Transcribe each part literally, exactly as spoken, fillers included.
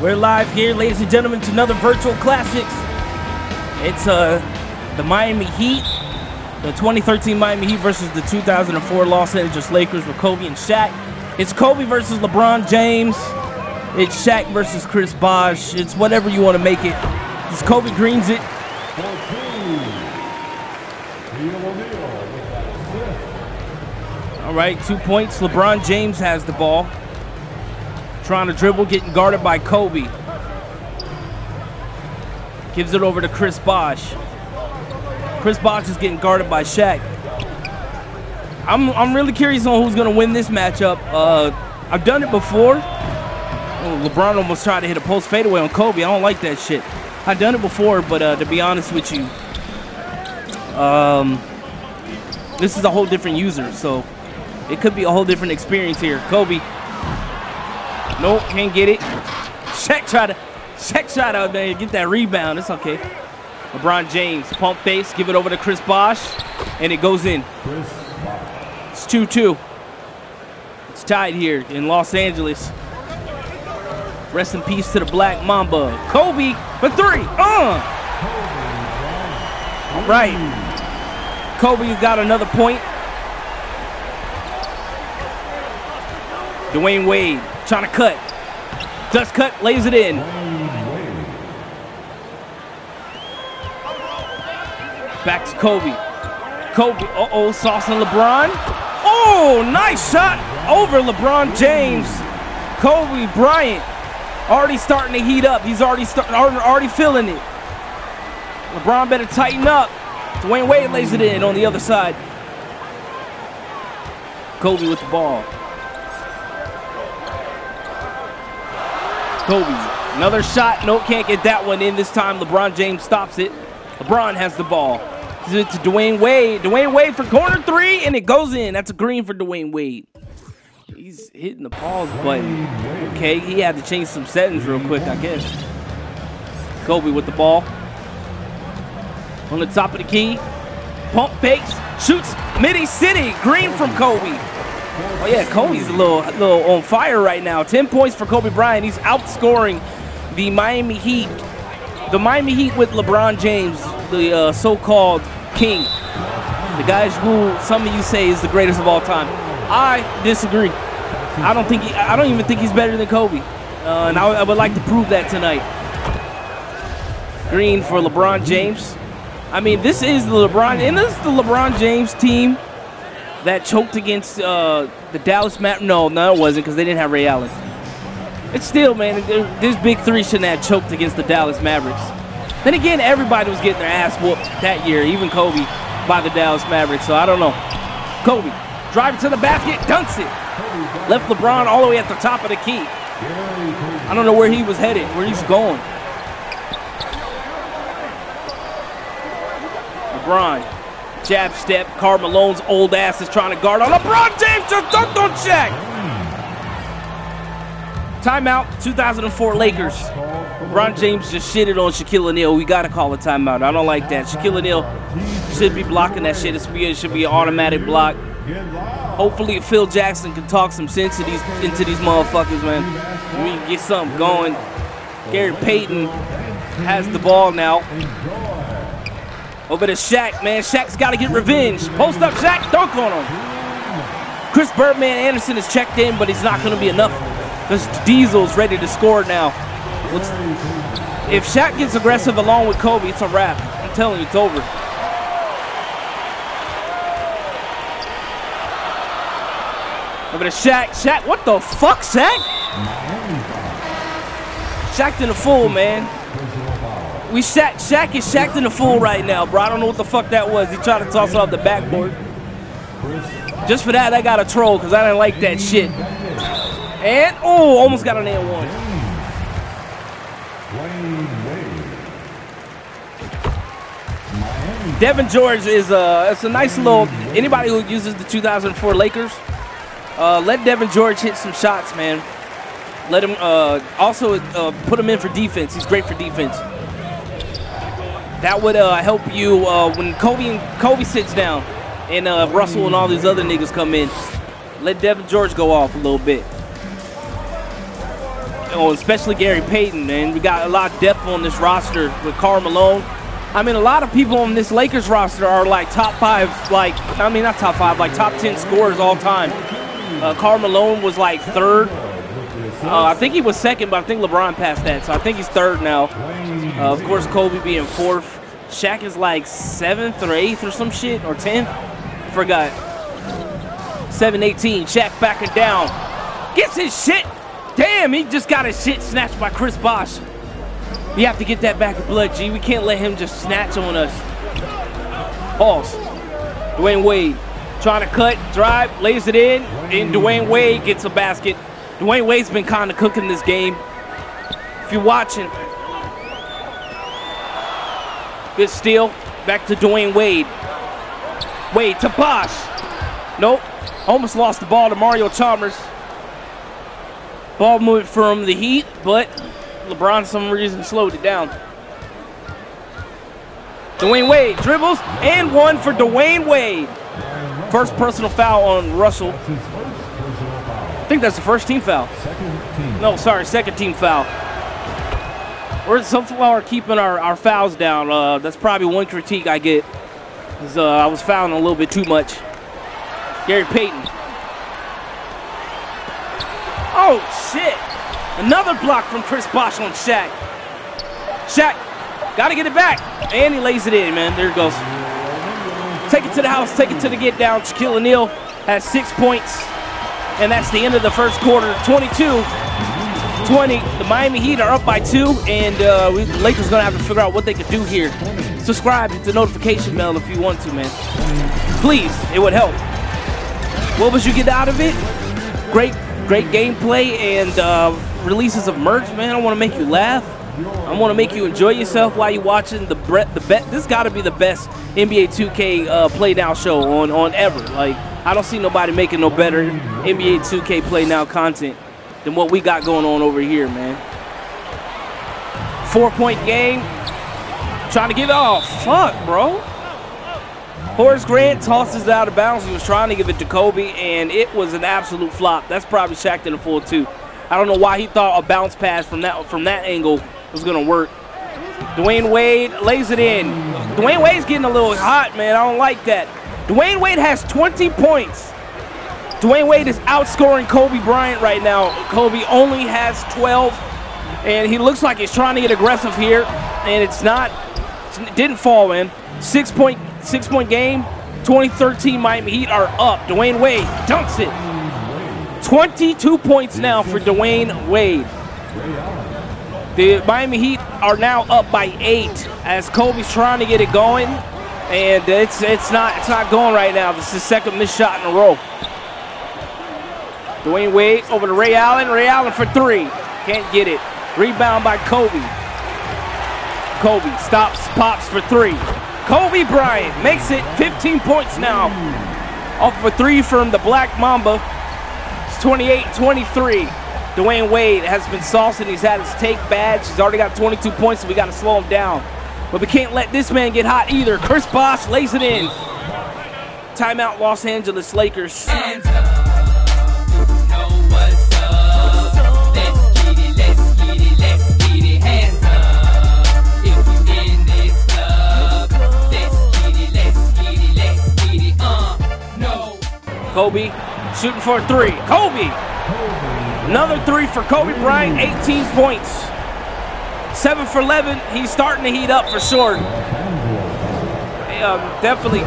We're live here, ladies and gentlemen, to another Virtual Classics. It's uh, the Miami Heat, the twenty thirteen Miami Heat versus the two thousand four Los Angeles Lakers with Kobe and Shaq. It's Kobe versus LeBron James. It's Shaq versus Chris Bosh. It's whatever you want to make it. It's Kobe greens it. All right, two points. LeBron James has the ball. Trying to dribble, getting guarded by Kobe. Gives it over to Chris Bosh. Chris Bosh is getting guarded by Shaq. I'm, I'm really curious on who's going to win this matchup. Uh, I've done it before. Oh, LeBron almost tried to hit a post fadeaway on Kobe. I don't like that shit. I've done it before, but uh, to be honest with you, um, this is a whole different user, so it could be a whole different experience here. Kobe. Nope, can't get it. Shaq tried to, Shaq shot out there and get that rebound. It's okay. LeBron James, pump face, give it over to Chris Bosh, and it goes in. It's two two. It's tied here in Los Angeles. Rest in peace to the Black Mamba. Kobe for three. Uh. All right. Kobe's got another point. Dwyane Wade. Trying to cut. Just cut, lays it in. Back to Kobe. Kobe, uh-oh, saucing LeBron. Oh, nice shot over LeBron James. Kobe Bryant already starting to heat up. He's already starting, already feeling it. LeBron better tighten up. Dwyane Wade lays it in on the other side. Kobe with the ball. Kobe, another shot. Nope, can't get that one in this time. LeBron James stops it. LeBron has the ball. Gives it to Dwyane Wade. Dwyane Wade for corner three, and it goes in. That's a green for Dwyane Wade. He's hitting the pause button. Okay, he had to change some settings real quick, I guess. Kobe with the ball. On the top of the key. Pump fakes. Shoots mid-city. Green from Kobe. Oh yeah, Kobe's a little, a little on fire right now. Ten points for Kobe Bryant. He's outscoring the Miami Heat. The Miami Heat with LeBron James, the uh, so-called king. The guy who some of you say is the greatest of all time. I disagree. I don't think he, I don't even think he's better than Kobe. Uh, and I, I would like to prove that tonight. Green for LeBron James. I mean, this is the LeBron, and this is the LeBron James team that choked against uh, the Dallas Mavericks. No, no, it wasn't because they didn't have Ray Allen. It's still, man, this big three shouldn't have choked against the Dallas Mavericks. Then again, everybody was getting their ass whooped that year, even Kobe, by the Dallas Mavericks, so I don't know. Kobe, driving to the basket, dunks it. Left LeBron all the way at the top of the key. I don't know where he was headed, where he's going. LeBron. Jab step. Karl Malone's old ass is trying to guard on LeBron James. Just dunked on Shaq. Timeout. two thousand four Lakers. LeBron James just shitted on Shaquille O'Neal. We got to call a timeout. I don't like that. Shaquille O'Neal should be blocking that shit. It should be an automatic block. Hopefully Phil Jackson can talk some sense into these, into these motherfuckers, man. We can get something going. Gary Payton has the ball now. Over to Shaq, man. Shaq's got to get revenge. Post up, Shaq. Dunk on him. Chris Birdman Andersen is checked in, but he's not going to be enough. Because Diesel's ready to score now. Let's, if Shaq gets aggressive along with Kobe, it's a wrap. I'm telling you, it's over. Over to Shaq. Shaq, what the fuck, Shaq? Shaq's in a fool, man. We Shaq, Shaq is Shaqed in the fool right now, bro. I don't know what the fuck that was. He tried to toss it off the backboard. Just for that, I got a troll because I didn't like that shit. And, oh, almost got an and one. Devean George is uh, it's a nice little, anybody who uses the two thousand four Lakers, uh, let Devean George hit some shots, man. Let him, uh, also uh, put him in for defense. He's great for defense. That would uh, help you uh, when Kobe and Kobe sits down and uh, Russell and all these other niggas come in. Let Devean George go off a little bit. on, especially Gary Payton, man. We got a lot of depth on this roster with Karl Malone. I mean, a lot of people on this Lakers roster are like top five, like, I mean, not top five, like top ten scorers all time. Uh, Karl Malone was like third. Uh, I think he was second, but I think LeBron passed that, so I think he's third now. Uh, of course, Kobe being fourth. Shaq is like seventh or eighth or some shit, or tenth. Forgot. seven eighteen, Shaq backing down. Gets his shit. Damn, he just got his shit snatched by Chris Bosh. We have to get that back in blood, G. We can't let him just snatch on us. Pause. Dwyane Wade trying to cut, drive, lays it in, and Dwyane Wade gets a basket. Dwyane Wade's been kind of cooking this game. If you're watching, good steal. Back to Dwyane Wade. Wade to Bosh. Nope. Almost lost the ball to Mario Chalmers. Ball moved from the Heat, but LeBron, for some reason, slowed it down. Dwyane Wade dribbles, and one for Dwyane Wade. First personal foul on Russell. I think that's the first team foul. No, sorry, second team foul. We're somehow keeping our, our fouls down. Uh, that's probably one critique I get. Is, uh, I was fouling a little bit too much. Gary Payton. Oh, shit. Another block from Chris Bosh on Shaq. Shaq, got to get it back. And he lays it in, man. There it goes. Take it to the house. Take it to the get down. Shaquille O'Neal has six points. And that's the end of the first quarter. twenty-two twenty. The Miami Heat are up by two. And uh, we, the Lakers going to have to figure out what they could do here. Subscribe, hit the notification bell if you want to, man. Please, it would help. What would you get out of it? Great. Great gameplay and uh, releases of merch, man. I want to make you laugh. I want to make you enjoy yourself while you're watching the Brett the bet. This got to be the best N B A two K uh, play now show on on ever. Like, I don't see nobody making no better N B A two K play now content than what we got going on over here, man. Four point game. Trying to give it. Oh fuck, bro. Horace Grant tosses out of bounds. He was trying to give it to Kobe, and it was an absolute flop. That's probably Shaq in the full two. I don't know why he thought a bounce pass from that from that angle was going to work. Dwyane Wade lays it in. Dwyane Wade's getting a little hot, man. I don't like that. Dwyane Wade has twenty points. Dwyane Wade is outscoring Kobe Bryant right now. Kobe only has twelve, and he looks like he's trying to get aggressive here, and it's not. It didn't fall in. Six point six point game. twenty thirteen Miami Heat are up. Dwyane Wade dunks it. twenty-two points now for Dwyane Wade. The Miami Heat are now up by eight as Kobe's trying to get it going, and it's it's not it's not going right now. This is his second missed shot in a row. Dwyane Wade over to Ray Allen. Ray Allen for three. Can't get it. Rebound by Kobe. Kobe stops, pops for three. Kobe Bryant makes it fifteen points now. Off for three from the Black Mamba. It's twenty-eight twenty-three. Dwyane Wade has been saucing. He's had his take badge. He's already got twenty-two points, so we got to slow him down. But we can't let this man get hot either. Chris Bosh lays it in. Timeout, Los Angeles Lakers. And Kobe shooting for a three. Kobe! Another three for Kobe Bryant, eighteen points. seven for eleven. He's starting to heat up for sure. Um, definitely.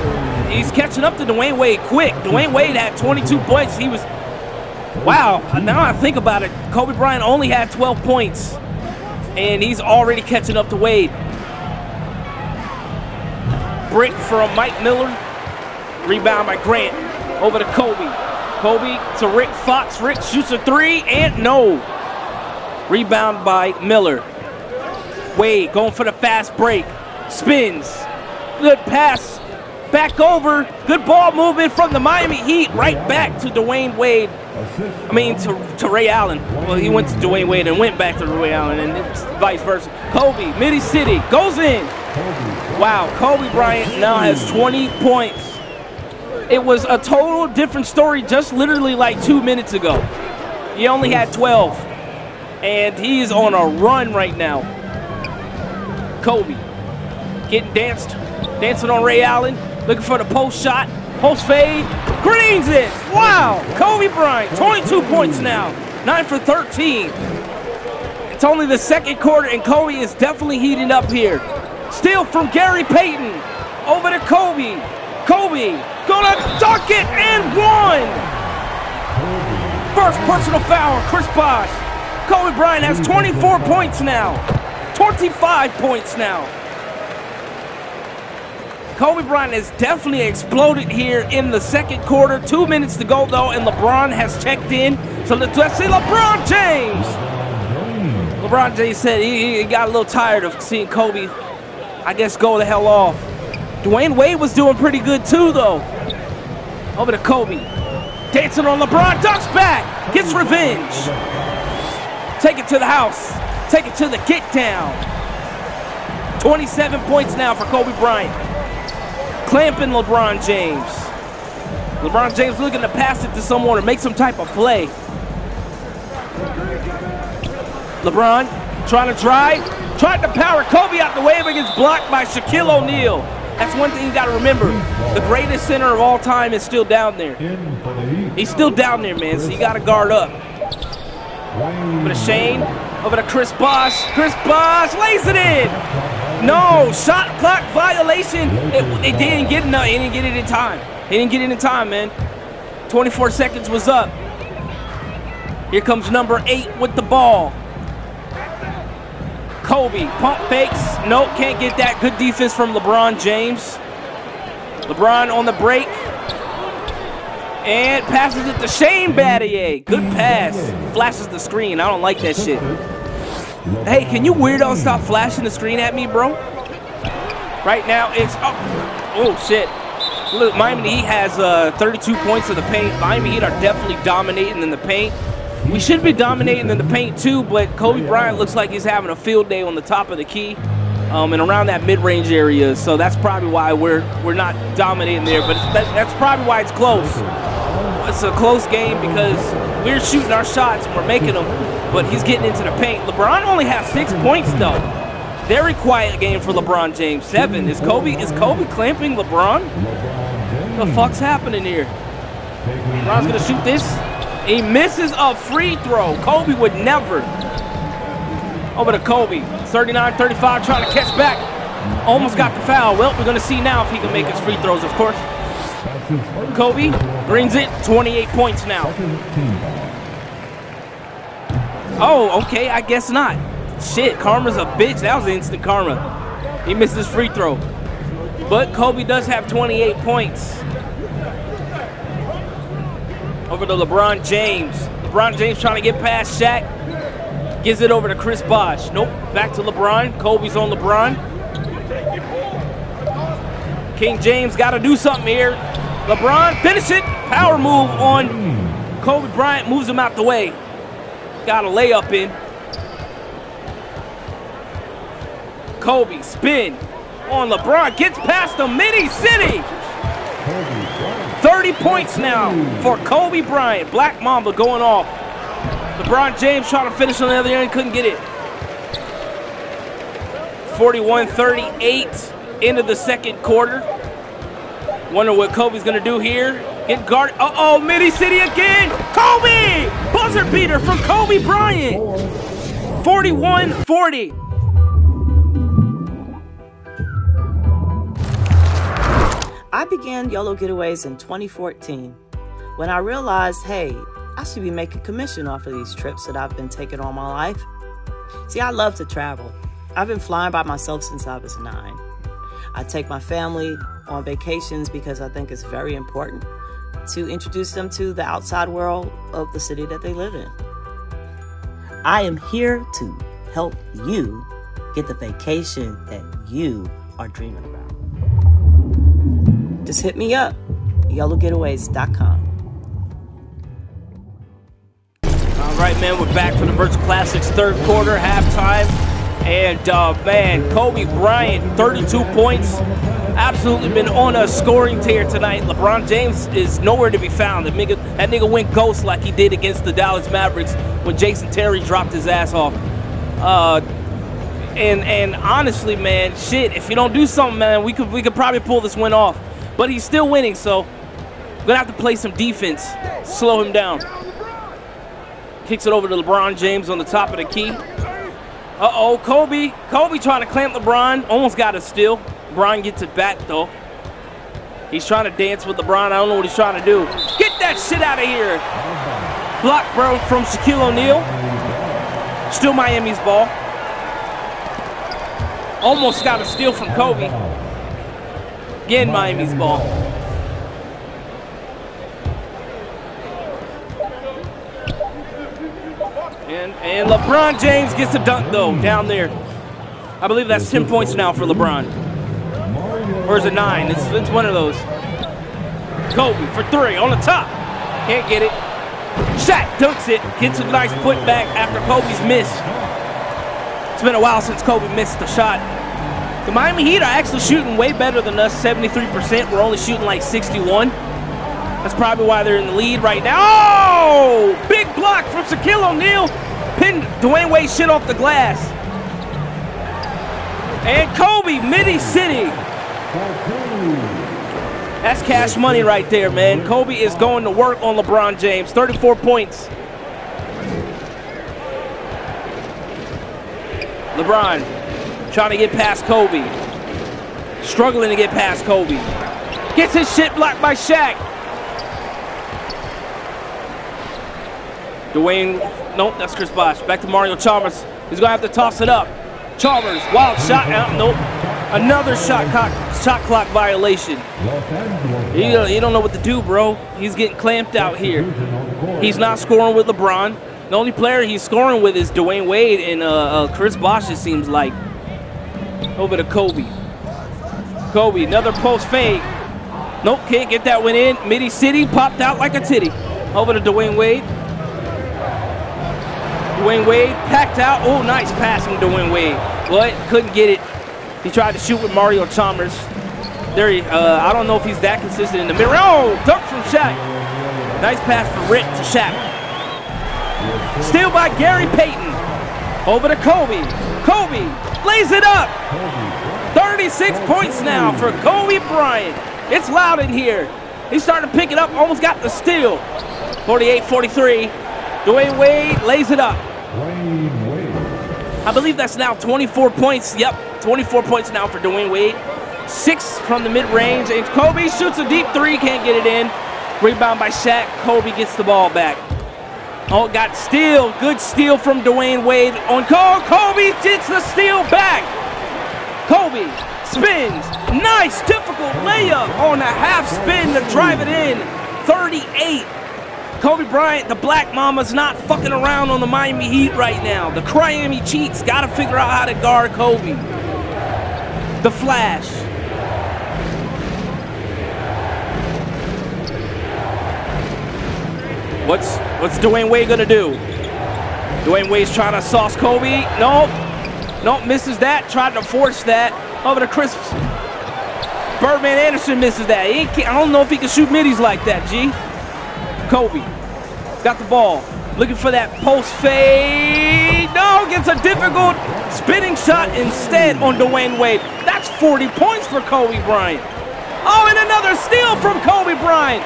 He's catching up to Dwyane Wade quick. Dwyane Wade had twenty-two points. He was. Wow. Now I think about it, Kobe Bryant only had twelve points. And he's already catching up to Wade. Brick from Mike Miller. Rebound by Grant. Over to Kobe. Kobe to Rick Fox. Rick shoots a three, and no. Rebound by Miller. Wade going for the fast break. Spins. Good pass. Back over. Good ball movement from the Miami Heat. Right back to Dwyane Wade. I mean, to, to Ray Allen. Well, he went to Dwyane Wade and went back to Ray Allen, and it's vice versa. Kobe, Mid-City, goes in. Wow, Kobe Bryant now has twenty points. It was a total different story just literally like two minutes ago. He only had twelve. and he's on a run right now. Kobe getting danced, dancing on Ray Allen, looking for the post shot, post fade, greens it. Wow, Kobe Bryant, twenty-two points now, nine for thirteen. It's only the second quarter, and Kobe is definitely heating up here. Steal from Gary Payton, over to Kobe. Kobe gonna dunk it and one. First personal foul, Chris Bosh. Kobe Bryant has twenty-four points now, twenty-five points now. Kobe Bryant has definitely exploded here in the second quarter. Two minutes to go though, and LeBron has checked in. So let's, let's see LeBron James. LeBron James said he, he got a little tired of seeing Kobe, I guess, go the hell off. Dwyane Wade was doing pretty good too though. Over to Kobe. Dancing on LeBron, ducks back, gets revenge. Take it to the house, take it to the get down. twenty-seven points now for Kobe Bryant. Clamping LeBron James. LeBron James looking to pass it to someone or make some type of play. LeBron trying to drive, tried to power Kobe out the way, but gets blocked by Shaquille O'Neal. That's one thing you gotta remember. The greatest center of all time is still down there. He's still down there, man, so you gotta guard up. Over to Shane, over to Chris Bosh. Chris Bosh lays it in. No, shot clock violation. They didn't get no, he didn't get it in time. He didn't get it in time, man. twenty-four seconds was up. Here comes number eight with the ball. Kobe, pump fakes, nope, can't get that. Good defense from LeBron James. LeBron on the break. And passes it to Shane Battier. Good pass, flashes the screen. I don't like that shit. Hey, can you weirdo stop flashing the screen at me, bro? Right now it's, oh, oh shit. Look, Miami Heat has uh, thirty-two points in the paint. Miami Heat are definitely dominating in the paint. We should be dominating in the paint too, but Kobe Bryant looks like he's having a field day on the top of the key um, and around that mid-range area. So that's probably why we're we're not dominating there. But it's, that, that's probably why it's close. It's a close game because we're shooting our shots and we're making them, but he's getting into the paint. LeBron only has six points though. Very quiet game for LeBron James. Seven. Is Kobe is Kobe clamping LeBron? What the fuck's happening here? LeBron's gonna shoot this. He misses a free throw. Kobe would never. Over to Kobe. thirty-nine thirty-five, trying to catch back. Almost got the foul. Well, we're going to see now if he can make his free throws, of course. Kobe brings it. twenty-eight points now. Oh, okay. I guess not. Shit, karma's a bitch. That was instant karma. He missed his free throw. But Kobe does have twenty-eight points. Over to LeBron James. LeBron James trying to get past Shaq. Gives it over to Chris Bosh. Nope, back to LeBron. Kobe's on LeBron. King James got to do something here. LeBron, finish it. Power move on Kobe Bryant. Moves him out the way. Got a layup in. Kobe, spin on LeBron. Gets past the mini-city. thirty points now for Kobe Bryant. Black Mamba going off. LeBron James trying to finish on the other end, couldn't get it. forty-one thirty-eight, into the second quarter. Wonder what Kobe's gonna do here. Get guard, uh-oh, mid-city again. Kobe, buzzer beater from Kobe Bryant. forty-one forty. I began YOLO Getaways in twenty fourteen when I realized, hey, I should be making commission off of these trips that I've been taking all my life. See, I love to travel. I've been flying by myself since I was nine. I take my family on vacations because I think it's very important to introduce them to the outside world of the city that they live in. I am here to help you get the vacation that you are dreaming about. Just hit me up, yellow getaways dot com. All right, man, we're back for the Virtual Classics third quarter halftime. And, uh, man, Kobe Bryant, thirty-two points. Absolutely been on a scoring tear tonight. LeBron James is nowhere to be found. That nigga, that nigga went ghost like he did against the Dallas Mavericks when Jason Terry dropped his ass off. Uh, and and honestly, man, shit, if you don't do something, man, we could we could probably pull this win off. But he's still winning, so we're gonna have to play some defense, slow him down. Kicks it over to LeBron James on the top of the key. Uh-oh, Kobe. Kobe trying to clamp LeBron. Almost got a steal. LeBron gets it back, though. He's trying to dance with LeBron. I don't know what he's trying to do. Get that shit out of here. Block, bro, from Shaquille O'Neal. Still Miami's ball. Almost got a steal from Kobe. Again, Miami's ball. And, and LeBron James gets a dunk, though, down there. I believe that's ten points now for LeBron. Or is it nine? It's, it's one of those. Kobe for three on the top. Can't get it. Shaq dunks it. Gets a nice putback after Kobe's miss. It's been a while since Kobe missed a shot. The Miami Heat are actually shooting way better than us, seventy-three percent. We're only shooting like sixty-one. That's probably why they're in the lead right now. Oh! Big block from Shaquille O'Neal. Pinned Dwyane Wade shit off the glass. And Kobe, Midi City. That's cash money right there, man. Kobe is going to work on LeBron James. thirty-four points. LeBron trying to get past Kobe. Struggling to get past Kobe. Gets his shit blocked by Shaq. Dwyane, nope, that's Chris Bosh. Back to Mario Chalmers. He's gonna have to toss it up. Chalmers, wild shot out, nope. Another shot clock, shot clock violation. You don't, you don't know what to do, bro. He's getting clamped out here. He's not scoring with LeBron. The only player he's scoring with is Dwyane Wade and uh, uh, Chris Bosh, it seems like. Over to Kobe. Kobe, another post fade. Nope, can't get that one in. Midi City popped out like a titty. Over to Dwyane Wade. Dwyane Wade packed out. Oh, nice pass from Dwyane Wade. But couldn't get it. He tried to shoot with Mario Chalmers. There he, uh, I don't know if he's that consistent in the mirror. Oh, dunk from Shaq. Nice pass from Rick to Shaq. Steal by Gary Payton. Over to Kobe. Kobe lays it up. thirty-six points now for Kobe Bryant. It's loud in here. He's starting to pick it up. Almost got the steal. forty-eight forty-three. Dwyane Wade lays it up. I believe that's now twenty-four points. Yep, twenty-four points now for Dwyane Wade. Six from the mid-range, and Kobe shoots a deep three, can't get it in. Rebound by Shaq, Kobe gets the ball back. Oh, got steal, good steal from Dwyane Wade on call. Kobe gets the steal back. Kobe spins, nice, difficult layup on a half spin to drive it in, thirty-eight. Kobe Bryant, the Black Mama's not fucking around on the Miami Heat right now. The Miami Cheats gotta figure out how to guard Kobe. The Flash. What's what's Dwyane Wade gonna do? Dwyane Wade's trying to sauce Kobe. Nope. Nope, misses that. Tried to force that. Over to Chris. Birdman Andersen misses that. He can't, I don't know if he can shoot middies like that, G. Kobe got the ball, looking for that post fade. No, gets a difficult spinning shot instead on Dwyane Wade. That's forty points for Kobe Bryant. Oh, and another steal from Kobe Bryant.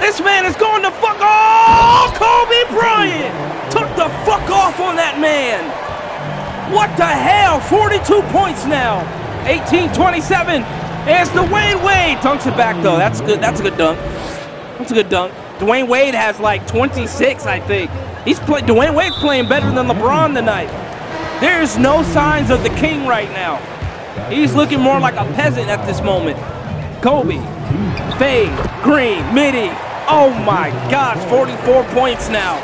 This man is going to fuck off. Kobe Bryant took the fuck off on that man. What the hell? forty-two points now. eighteen twenty-seven. It's Dwyane Wade. Dunks it back though. That's good. That's a good dunk. That's a good dunk. Dwyane Wade has like twenty-six, I think. He's play, Dwyane Wade's playing better than LeBron tonight. There's no signs of the king right now. He's looking more like a peasant at this moment. Kobe, fade, green, midi. Oh my gosh, forty-four points now.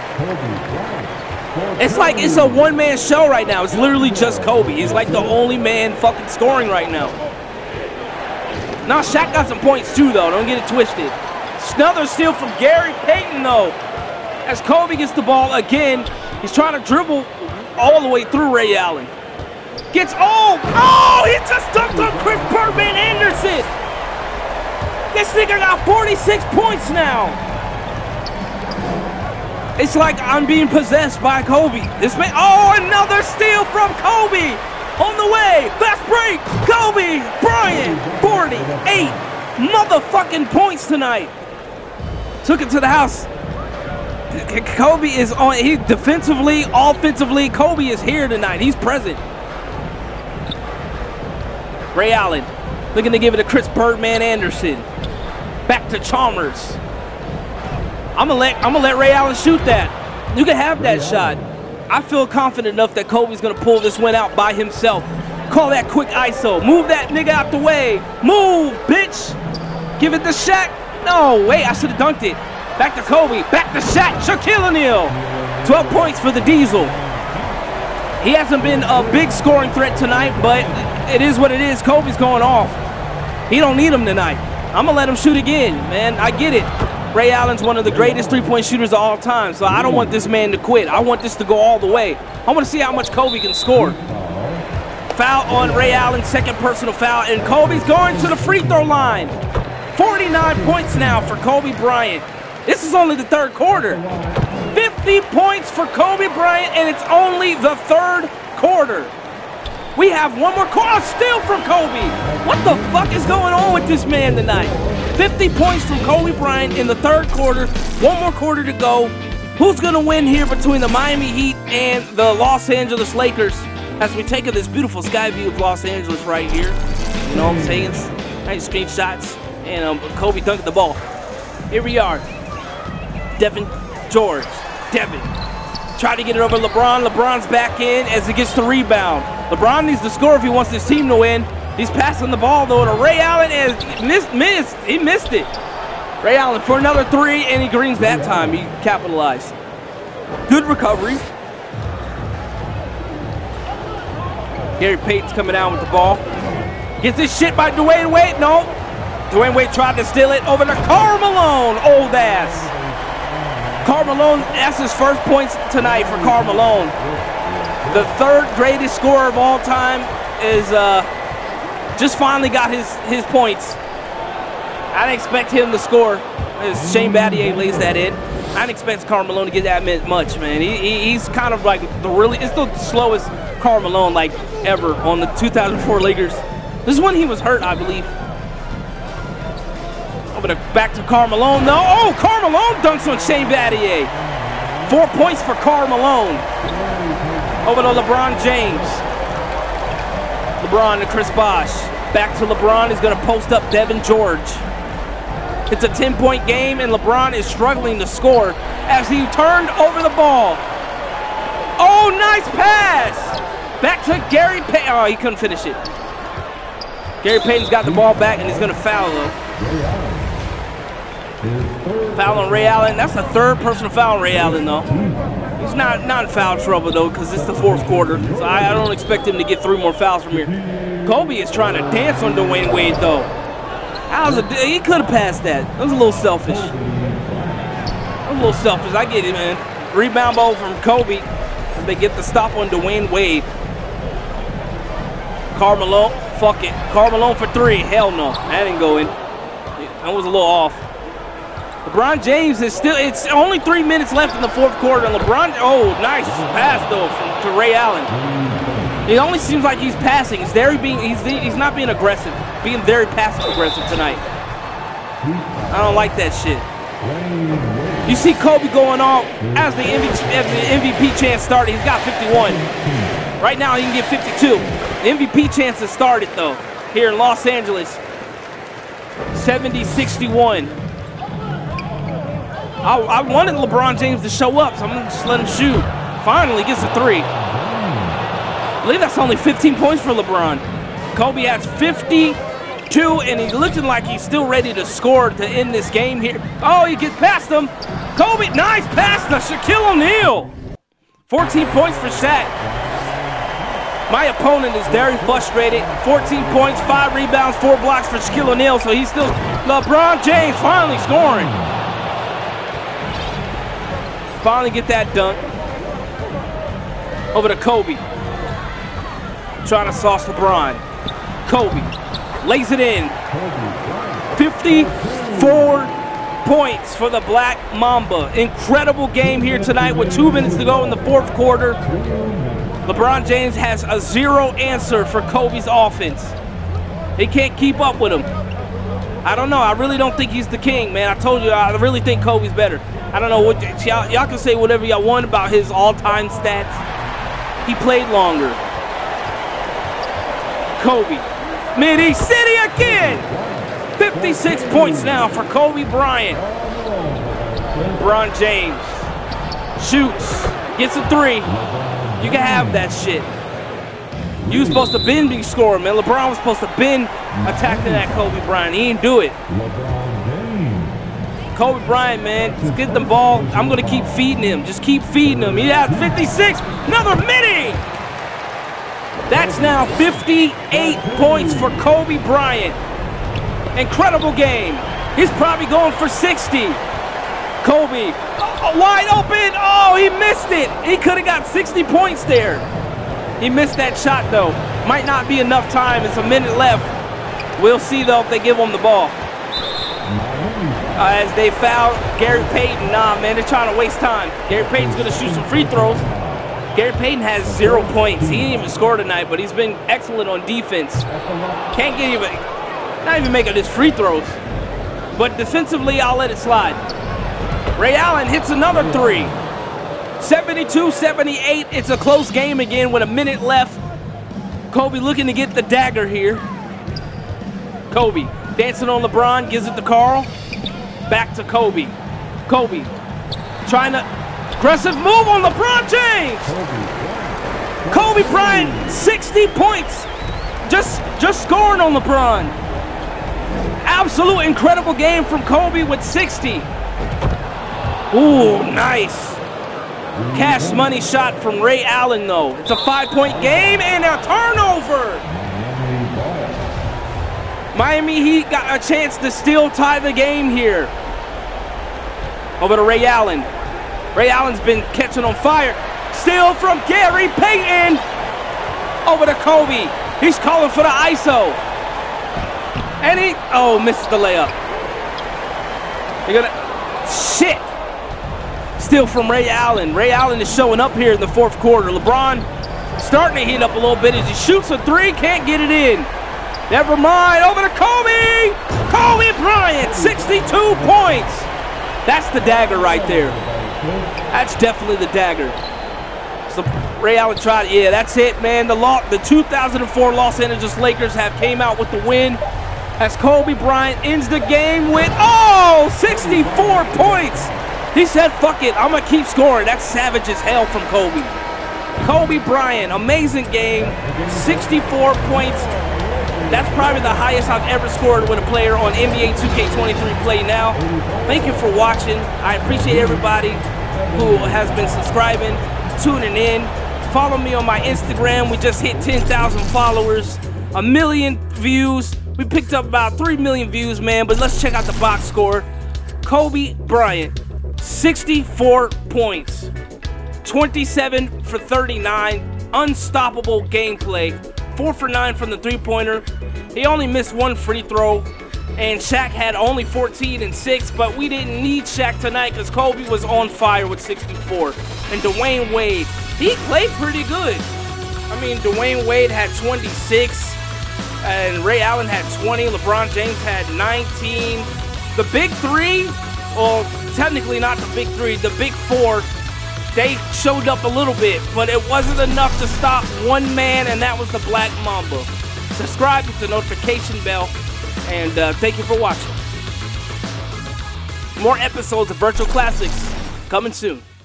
It's like it's a one-man show right now. It's literally just Kobe. He's like the only man fucking scoring right now. Now Shaq got some points too though, don't get it twisted. Another steal from Gary Payton, though. As Kobe gets the ball again, he's trying to dribble all the way through Ray Allen. Gets old. Oh, he just dunked on Chris Birdman Andersen. This nigga got forty-six points now. It's like I'm being possessed by Kobe. This man. Oh, another steal from Kobe. On the way. Fast break. Kobe Bryant. forty-eight motherfucking points tonight. Took it to the house. Kobe is on. He defensively, offensively. Kobe is here tonight. He's present. Ray Allen looking to give it to Chris Birdman Andersen. Back to Chalmers. I'm gonna let I'm gonna let Ray Allen shoot that. You can have that shot. I feel confident enough that Kobe's gonna pull this win out by himself. Call that quick I S O. Move that nigga out the way. Move, bitch. Give it to Shaq. No, wait, I should have dunked it. Back to Kobe. Back to Shaq. Shaquille O'Neal. twelve points for the Diesel. He hasn't been a big scoring threat tonight, but it is what it is. Kobe's going off. He don't need him tonight. I'm gonna let him shoot again, man. I get it. Ray Allen's one of the greatest three-point shooters of all time, so I don't want this man to quit. I want this to go all the way. I want to see how much Kobe can score. Foul on Ray Allen, second personal foul, and Kobe's going to the free throw line. forty-nine points now for Kobe Bryant. This is only the third quarter. fifty points for Kobe Bryant, and it's only the third quarter. We have one more call, steal from Kobe. What the fuck is going on with this man tonight? fifty points from Kobe Bryant in the third quarter. One more quarter to go. Who's gonna win here between the Miami Heat and the Los Angeles Lakers as we take this beautiful sky view of Los Angeles right here? You know what I'm saying? Nice screenshots, and um, Kobe dunked the ball. Here we are. Devean George, Devean, try to get it over LeBron. LeBron's back in as he gets the rebound. LeBron needs to score if he wants his team to win. He's passing the ball though to Ray Allen, and missed, missed. He missed it. Ray Allen for another three, and he greens that time. He capitalized. Good recovery. Gary Payton's coming down with the ball. Gets this shit by Dwyane Wade. No, Dwyane Wade tried to steal it over to Karl Malone, old ass. Karl Malone, that's his first points tonight for Karl Malone. The third greatest scorer of all time is uh, just finally got his, his points. I didn't expect him to score as Shane Battier lays that in. I didn't expect Karl Malone to get that much, man. He, he, he's kind of like the really, it's the slowest Karl Malone like ever on the two thousand four Lakers. This is when he was hurt, I believe. Over to, back to Karl Malone. No, oh, Karl Malone dunks on Shane Battier. Four points for Karl Malone. Over to LeBron James. LeBron to Chris Bosh. Back to LeBron. He's going to post up Devean George. It's a ten-point game, and LeBron is struggling to score as he turned over the ball. Oh, nice pass. Back to Gary Payton. Oh, he couldn't finish it. Gary Payton's got the ball back, and he's going to foul, though. Foul on Ray Allen. That's the third personal foul on Ray Allen, though. He's not, not in foul trouble, though, because it's the fourth quarter. So I, I don't expect him to get three more fouls from here. Kobe is trying to dance on Dwyane Wade, though. How's it, he could have passed that. That was a little selfish. That was a little selfish. I get it, man. Rebound ball from Kobe. They get the stop on Dwyane Wade. Karl Malone. Fuck it. Karl Malone for three. Hell no. That didn't go in. That was a little off. LeBron James is still, it's only three minutes left in the fourth quarter. LeBron, oh, nice pass, though, from, to Ray Allen. It only seems like he's passing. He's, very being, he's, he's not being aggressive, being very passive-aggressive tonight. I don't like that shit. You see Kobe going off as the M V P, as the M V P chance started. He's got fifty-one. Right now, he can get fifty-two. The M V P chance has started, though, here in Los Angeles. seventy sixty-one. I, I wanted LeBron James to show up, so I'm gonna just let him shoot. Finally gets a three. I believe that's only fifteen points for LeBron. Kobe has fifty-two, and he's looking like he's still ready to score to end this game here. Oh, he gets past him. Kobe, nice pass to Shaquille O'Neal. fourteen points for Shaq. My opponent is very frustrated. fourteen points, five rebounds, four blocks for Shaquille O'Neal, so he's still, LeBron James finally scoring. Finally get that dunk. Over to Kobe. trying to sauce LeBron. Kobe lays it in. fifty-four points for the Black Mamba. Incredible game here tonight with two minutes to go in the fourth quarter. LeBron James has a zero answer for Kobe's offense. He can't keep up with him. I don't know. I really don't think he's the king, man. I told you, I really think Kobe's better. I don't know what y'all can say whatever y'all want about his all-time stats. He played longer. Kobe, Mid-East City again. fifty-six points now for Kobe Bryant. LeBron James shoots, gets a three. You can have that shit. You was supposed to bend be scoring, man. LeBron was supposed to bend attacking that Kobe Bryant. He didn't do it. Kobe Bryant, man, just get the ball. I'm going to keep feeding him. Just keep feeding him. He has fifty-six. Another mini. That's now fifty-eight points for Kobe Bryant. Incredible game. He's probably going for sixty. Kobe, oh, wide open. Oh, he missed it. He could have got sixty points there. He missed that shot, though. Might not be enough time. It's a minute left. We'll see, though, if they give him the ball. Uh, as they foul Gary Payton. Nah, man, they're trying to waste time. Gary Payton's going to shoot some free throws. Gary Payton has zero points. He didn't even score tonight, but he's been excellent on defense. Can't get even, not even making his free throws. But defensively, I'll let it slide. Ray Allen hits another three. seventy-two seventy-eight, it's a close game again with a minute left. Kobe looking to get the dagger here. Kobe dancing on LeBron, gives it to Karl. Back to Kobe. Kobe trying to, aggressive move on LeBron James. Kobe Bryant, sixty points. Just, just scoring on LeBron. Absolute incredible game from Kobe with sixty. Ooh, nice. Cash money shot from Ray Allen, though. It's a five-point game and a turnover. Miami Heat got a chance to still tie the game here. Over to Ray Allen. Ray Allen's been catching on fire. Still from Gary Payton. Over to Kobe. He's calling for the I S O. And he, oh, missed the layup. You're gonna, shit. Still from Ray Allen. Ray Allen is showing up here in the fourth quarter. LeBron starting to heat up a little bit as he shoots a three, can't get it in. Never mind, over to Kobe. Kobe Bryant, sixty-two points. That's the dagger right there. That's definitely the dagger. So Ray Allen tried, yeah, that's it, man. The, law, the two thousand four Los Angeles Lakers have came out with the win as Kobe Bryant ends the game with, oh, sixty-four points. He said, fuck it, I'm gonna keep scoring. That's savage as hell from Kobe. Kobe Bryant, amazing game, sixty-four points. That's probably the highest I've ever scored with a player on N B A two K twenty-three play now. Thank you for watching. I appreciate everybody who has been subscribing, tuning in. Follow me on my Instagram. We just hit ten thousand followers, a million views. We picked up about three million views, man, but let's check out the box score. Kobe Bryant. sixty-four points, twenty-seven for thirty-nine, unstoppable gameplay, four for nine from the three-pointer. He only missed one free throw, and Shaq had only fourteen and six, but we didn't need Shaq tonight because Kobe was on fire with sixty-four. And Dwyane Wade, he played pretty good. I mean, Dwyane Wade had twenty-six, and Ray Allen had twenty, LeBron James had nineteen. The big three, well, technically not the big three, the big four, they showed up a little bit, but it wasn't enough to stop one man, and that was the Black Mamba. Subscribe, hit the notification bell, and uh, thank you for watching. More episodes of Virtual Classics coming soon.